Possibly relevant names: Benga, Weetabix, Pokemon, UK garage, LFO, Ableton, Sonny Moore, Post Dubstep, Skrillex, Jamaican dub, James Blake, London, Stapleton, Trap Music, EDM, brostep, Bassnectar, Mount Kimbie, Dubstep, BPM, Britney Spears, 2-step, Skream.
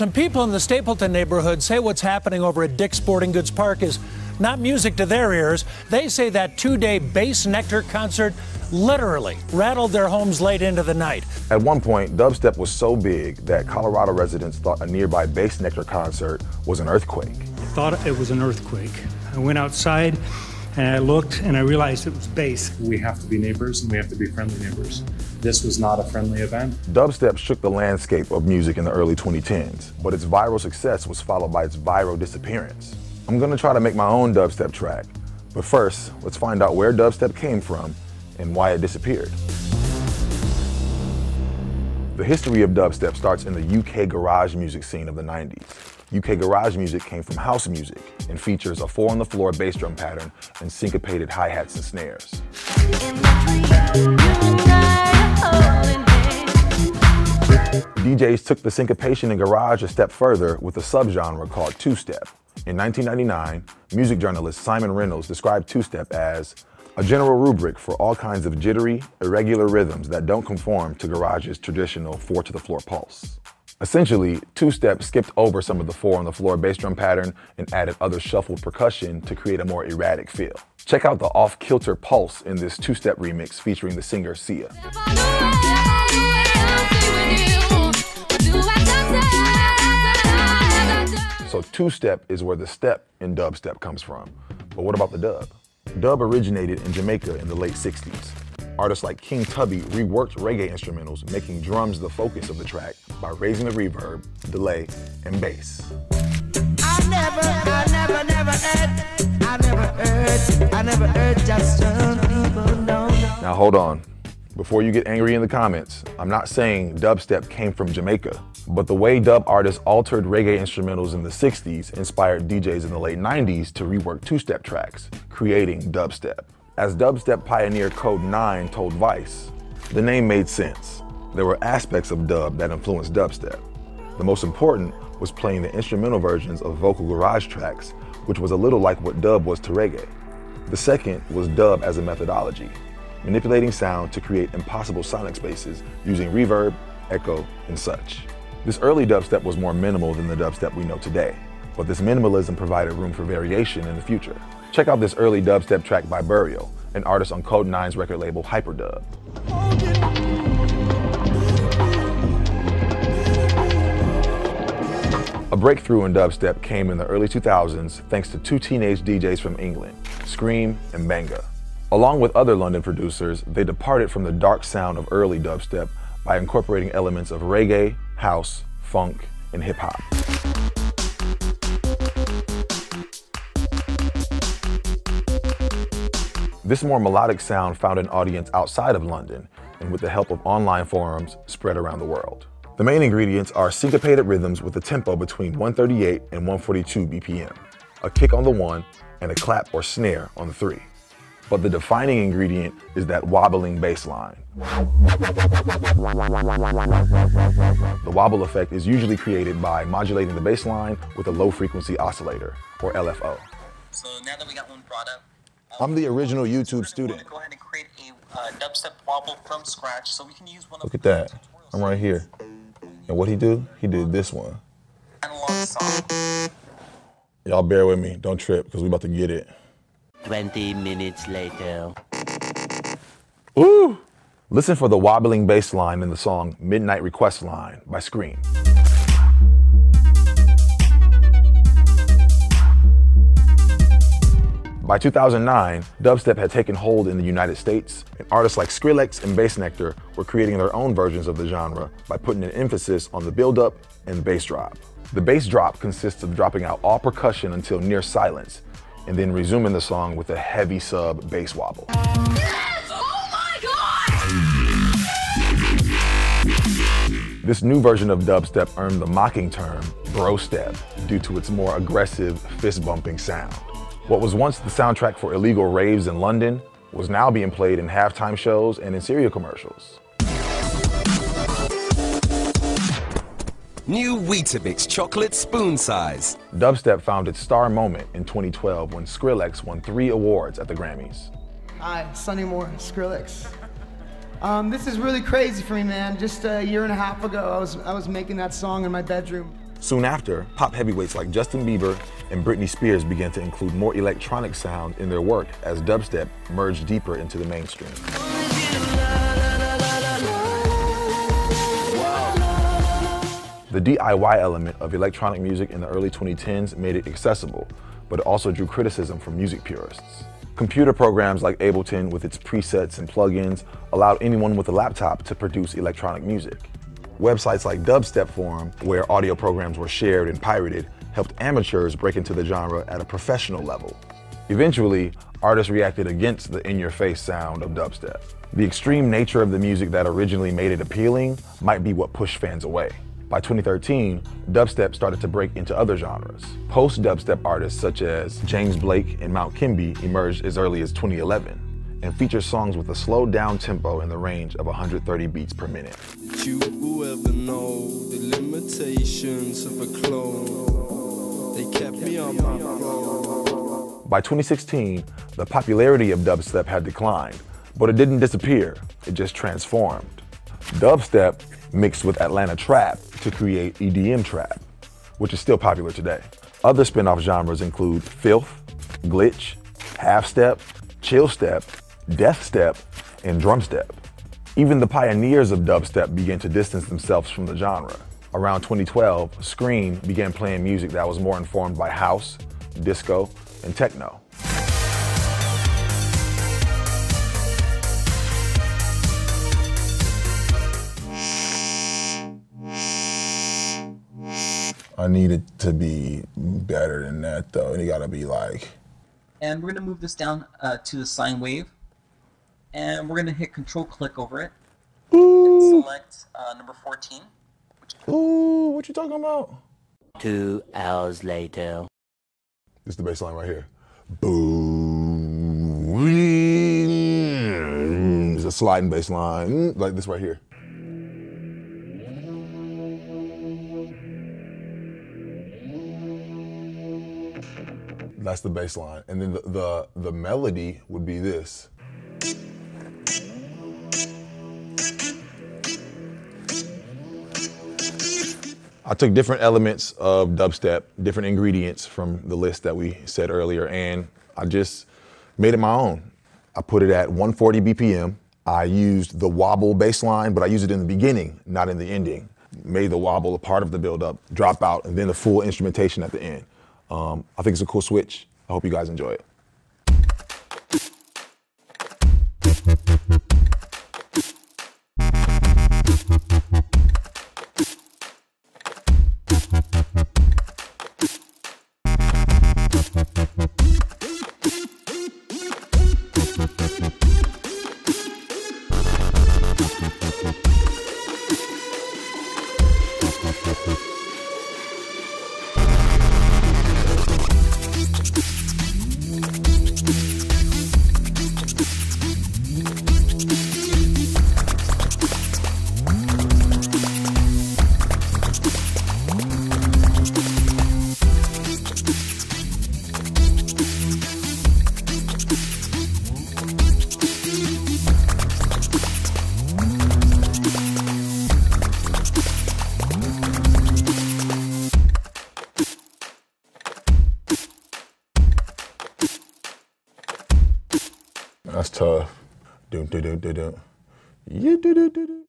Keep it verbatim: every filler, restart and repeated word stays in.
Some people in the Stapleton neighborhood say what's happening over at Dick's Sporting Goods Park is not music to their ears. They say that two-day Bassnectar concert literally rattled their homes late into the night. At one point, dubstep was so big that Colorado residents thought a nearby Bassnectar concert was an earthquake. I thought it was an earthquake. I went outside and I looked and I realized it was bass. We have to be neighbors and we have to be friendly neighbors. This was not a friendly event. Dubstep shook the landscape of music in the early twenty tens, but its viral success was followed by its viral disappearance. I'm gonna try to make my own dubstep track, but first, let's find out where dubstep came from and why it disappeared. The history of dubstep starts in the U K garage music scene of the nineties. U K garage music came from house music and features a four-on-the-floor bass drum pattern and syncopated hi-hats and snares. D Js took the syncopation in garage a step further with a subgenre called two-step. In nineteen ninety-nine, music journalist Simon Reynolds described two-step as a general rubric for all kinds of jittery, irregular rhythms that don't conform to garage's traditional four-to-the-floor pulse. Essentially, two-step skipped over some of the four-on-the-floor bass drum pattern and added other shuffled percussion to create a more erratic feel. Check out the off-kilter pulse in this two-step remix featuring the singer Sia. So two-step is where the step in dubstep comes from. But what about the dub? Dub originated in Jamaica in the late sixties. Artists like King Tubby reworked reggae instrumentals, making drums the focus of the track by raising the reverb, delay, and bass. I never, I never, never heard, I never heard, I never heard Justin Bieber, no, no. Now hold on. Before you get angry in the comments, I'm not saying dubstep came from Jamaica, but the way dub artists altered reggae instrumentals in the sixties inspired D Js in the late nineties to rework two-step tracks, creating dubstep. As dubstep pioneer Code nine told Vice, the name made sense. There were aspects of dub that influenced dubstep. The most important was playing the instrumental versions of vocal garage tracks, which was a little like what dub was to reggae. The second was dub as a methodology, manipulating sound to create impossible sonic spaces using reverb, echo, and such. This early dubstep was more minimal than the dubstep we know today, but this minimalism provided room for variation in the future. Check out this early dubstep track by Burial, an artist on Code nine's record label Hyperdub. A breakthrough in dubstep came in the early two thousands thanks to two teenage D Js from England, Skream and Benga. Along with other London producers, they departed from the dark sound of early dubstep by incorporating elements of reggae, house, funk, and hip hop. This more melodic sound found an audience outside of London and with the help of online forums spread around the world. The main ingredients are syncopated rhythms with a tempo between one thirty-eight and one forty-two B P M, a kick on the one, and a clap or snare on the three. But the defining ingredient is that wobbling bass line. The wobble effect is usually created by modulating the bass line with a low frequency oscillator, or L F O. So now that we got one product, I'm the original YouTube student. Go ahead and create a uh, dubstep wobble from scratch, so we can use one of. Look at that! I'm right here. And what he do? He did this one. Y'all bear with me. Don't trip, because we about to get it. Twenty minutes later. Ooh! Listen for the wobbling bass line in the song "Midnight Request Line" by Skream. By two thousand nine, dubstep had taken hold in the United States, and artists like Skrillex and Bassnectar were creating their own versions of the genre by putting an emphasis on the build-up and bass drop. The bass drop consists of dropping out all percussion until near silence, and then resuming the song with a heavy sub bass wobble. Yes! Oh my God! This new version of dubstep earned the mocking term brostep due to its more aggressive, fist-bumping sound. What was once the soundtrack for illegal raves in London was now being played in halftime shows and in cereal commercials. New Weetabix chocolate spoon size. Dubstep found its star moment in twenty twelve when Skrillex won three awards at the Grammys. Hi, Sonny Moore, Skrillex. Um, this is really crazy for me, man. Just a year and a half ago, I was, I was making that song in my bedroom. Soon after, pop heavyweights like Justin Bieber and Britney Spears began to include more electronic sound in their work as dubstep merged deeper into the mainstream. The D I Y element of electronic music in the early twenty tens made it accessible, but it also drew criticism from music purists. Computer programs like Ableton, with its presets and plugins, allowed anyone with a laptop to produce electronic music. Websites like Dubstep Forum, where audio programs were shared and pirated, helped amateurs break into the genre at a professional level. Eventually, artists reacted against the in-your-face sound of dubstep. The extreme nature of the music that originally made it appealing might be what pushed fans away. By twenty thirteen, dubstep started to break into other genres. Post-dubstep artists such as James Blake and Mount Kimbie emerged as early as twenty eleven and featured songs with a slowed down tempo in the range of one hundred thirty beats per minute. You will ever know the limitations of a clone. They kept me on my road. By twenty sixteen, the popularity of dubstep had declined, but it didn't disappear, it just transformed. Dubstep mixed with Atlanta trap to create E D M trap, which is still popular today. Other spin-off genres include filth, glitch, half-step, chill-step, death-step, and drum-step. Even the pioneers of dubstep began to distance themselves from the genre. Around twenty twelve, Skream began playing music that was more informed by house, disco, and techno. I need it to be better than that, though. It gotta be like... And we're gonna move this down uh, to the sine wave. And we're gonna hit control click over it. Ooh. And select uh, number fourteen. Which... Ooh, what you talking about? Two hours later. This is the bass line right here. Boom. It's a sliding bass line, like this right here. That's the bass line. And then the, the, the melody would be this. I took different elements of dubstep, different ingredients from the list that we said earlier, and I just made it my own. I put it at one forty B P M. I used the wobble bass line, but I used it in the beginning, not in the ending. Made the wobble a part of the build-up, drop out, and then the full instrumentation at the end. Um, I think it's a cool switch. I hope you guys enjoy it. That's tough. Dun, dun, dun, dun, dun. Yeah, dun, dun, dun, dun.